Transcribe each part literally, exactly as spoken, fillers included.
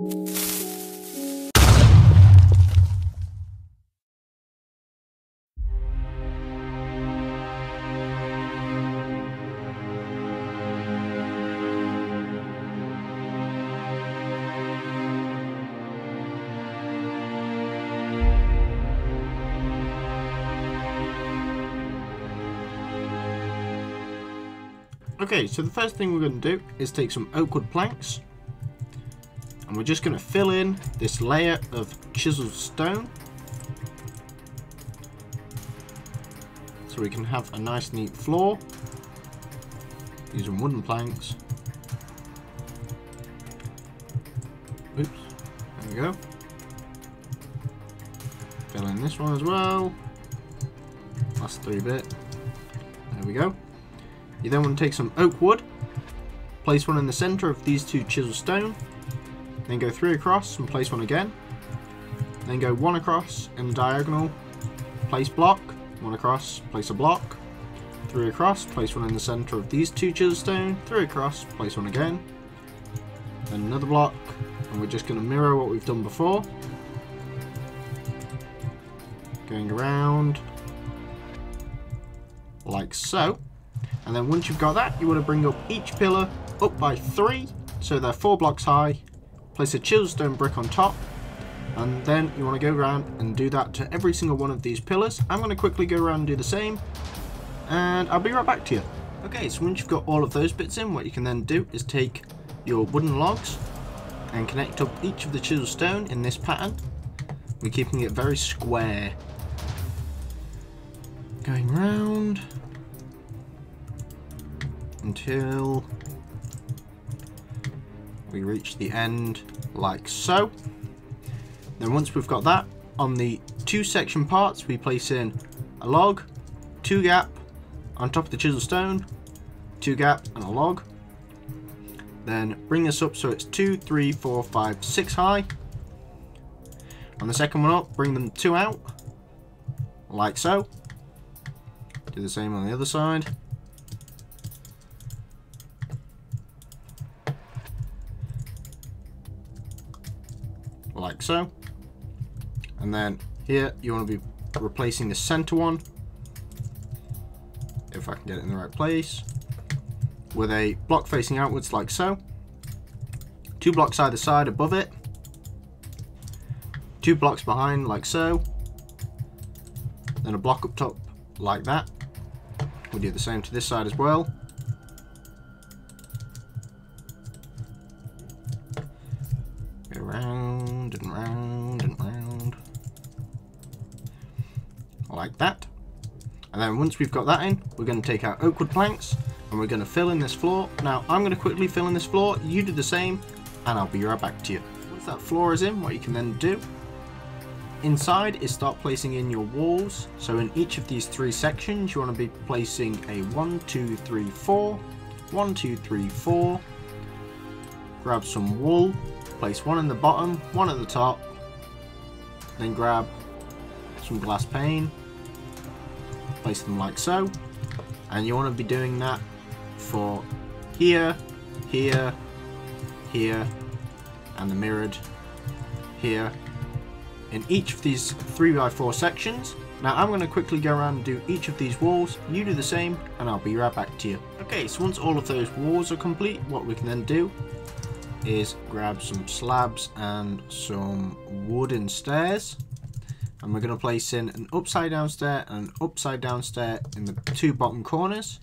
Okay, so the first thing we're going to do is take some oak wood planks and we're just going to fill in this layer of chiseled stone so we can have a nice neat floor using wooden planks. Oops, there we go. Fill in this one as well, last three bit, there we go. You then want to take some oak wood, place one in the centre of these two chisel stone, then go three across and place one again, then go one across in the diagonal, place block, one across, place a block, three across, place one in the centre of these two chisel stone, three across, place one again, then another block, and we're just going to mirror what we've done before, going around like so. And then once you've got that, you want to bring up each pillar up by three, so they're four blocks high, place a chiseled stone brick on top, and then you want to go around and do that to every single one of these pillars. I'm going to quickly go around and do the same, and I'll be right back to you. Okay, so once you've got all of those bits in, what you can then do is take your wooden logs and connect up each of the chiseled stone in this pattern. We're keeping it very square. Going round until we reach the end like so. Then once we've got that, on the two section parts we place in a log, two gap on top of the chisel stone, two gap and a log, then bring this up so it's two, three, four, five, six high. On the second one up, bring them two out like so, do the same on the other side. Like so, and then here you want to be replacing the center one, if I can get it in the right place, with a block facing outwards like so, two blocks either side above it, two blocks behind like so, then a block up top like that. We'll do the same to this side as well, go around and round and round like that. And then once we've got that in, we're going to take our oak wood planks and we're going to fill in this floor. Now I'm going to quickly fill in this floor, you do the same, and I'll be right back to you. Once that floor is in, what you can then do inside is start placing in your walls. So in each of these three sections you want to be placing a one, two, three, four, one, two, three, four. Grab some wool, place one in the bottom, one at the top, then grab some glass pane, place them like so, and you want to be doing that for here, here, here, and the mirrored here, in each of these three by four sections. Now I'm going to quickly go around and do each of these walls, you do the same, and I'll be right back to you. Okay, so once all of those walls are complete, what we can then do is grab some slabs and some wooden stairs, and we're going to place in an upside down stair and an upside down stair in the two bottom corners,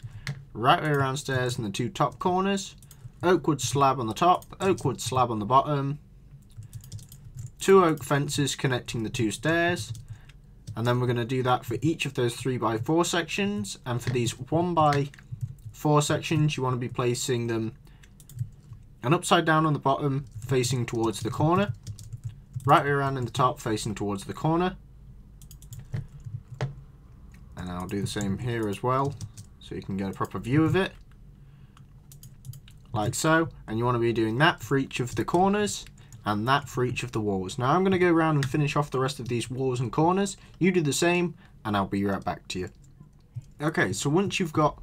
right way around stairs in the two top corners, oak wood slab on the top, oak wood slab on the bottom, two oak fences connecting the two stairs, and then we're going to do that for each of those three by four sections. And for these one by four sections you want to be placing them and upside down on the bottom facing towards the corner, right way around in the top facing towards the corner, and I'll do the same here as well so you can get a proper view of it like so. And you want to be doing that for each of the corners and that for each of the walls. Now I'm going to go around and finish off the rest of these walls and corners, you do the same, and I'll be right back to you. Okay, so once you've got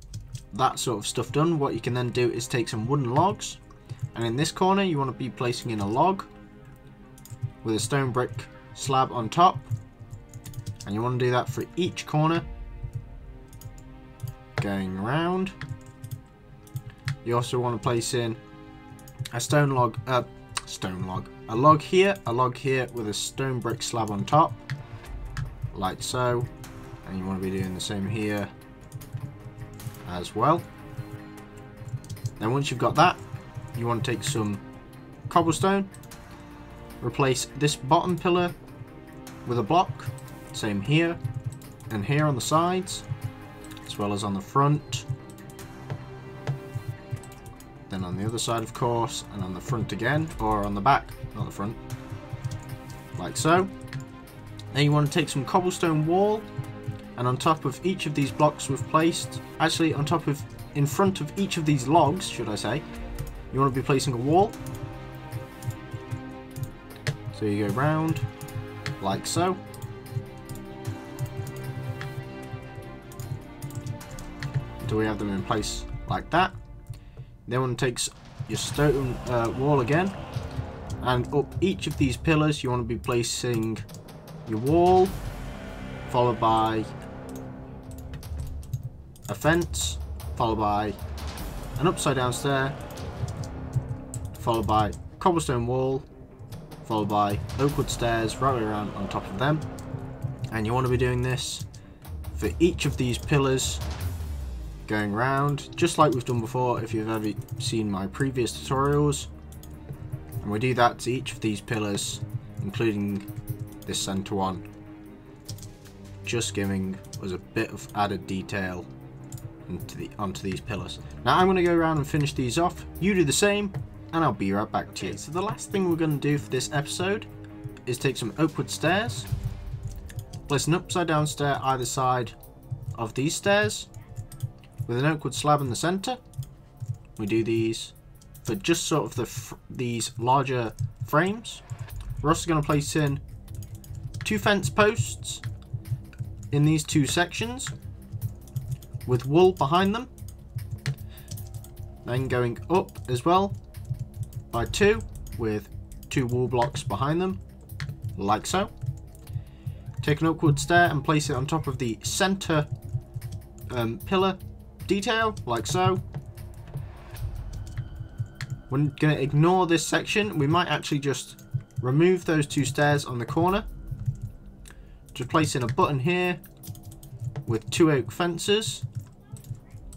that sort of stuff done, what you can then do is take some wooden logs, and in this corner you want to be placing in a log, with a stone brick slab on top, and you want to do that for each corner going round. You also want to place in a stone log, uh, stone log, a log here, a log here with a stone brick slab on top, like so, and you want to be doing the same here as well. Then once you've got that, you want to take some cobblestone, replace this bottom pillar with a block, same here and here on the sides, as well as on the front, then on the other side of course, and on the front again, or on the back, not the front, like so. Then you want to take some cobblestone wall, and on top of each of these blocks we've placed, actually on top of, in front of each of these logs, should I say, you want to be placing a wall. So you go round, like so. Until we have them in place like that. Then one takes your stone uh, wall again, and up each of these pillars you want to be placing your wall, followed by a fence, followed by an upside down stair, followed by cobblestone wall, followed by oak wood stairs right around on top of them. And you want to be doing this for each of these pillars going round, just like we've done before if you've ever seen my previous tutorials. And we do that to each of these pillars, including this centre one, just giving us a bit of added detail into the, onto these pillars. Now I'm going to go around and finish these off. You do the same, and I'll be right back to you. Okay, so the last thing we're going to do for this episode is take some oak wood stairs, place an upside down stair either side of these stairs with an oak wood slab in the centre. We do these for just sort of the fr these larger frames. We're also going to place in two fence posts in these two sections with wool behind them, then going up as well by two with two wall blocks behind them, like so. Take an oak wood stair and place it on top of the center um, pillar detail, like so. We're going to ignore this section. We might actually just remove those two stairs on the corner. Just place in a button here with two oak fences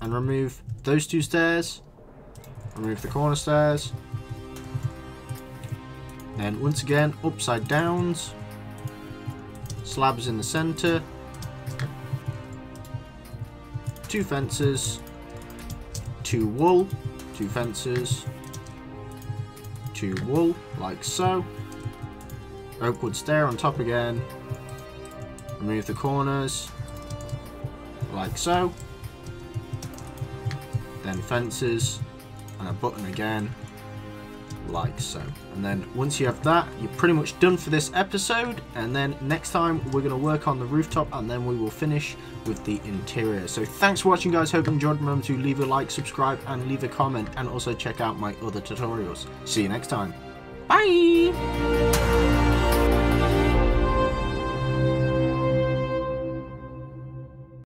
and remove those two stairs, remove the corner stairs. Then once again, upside downs, slabs in the center, two fences, two wool, two fences, two wool, like so. Oak wood stair on top again, remove the corners, like so. Then fences and a button again, like so. And then once you have that, you're pretty much done for this episode. And then next time we're going to work on the rooftop, and then we will finish with the interior. So thanks for watching, guys. Hope you enjoyed. Remember to leave a like, subscribe, and leave a comment, and also check out my other tutorials. See you next time. Bye.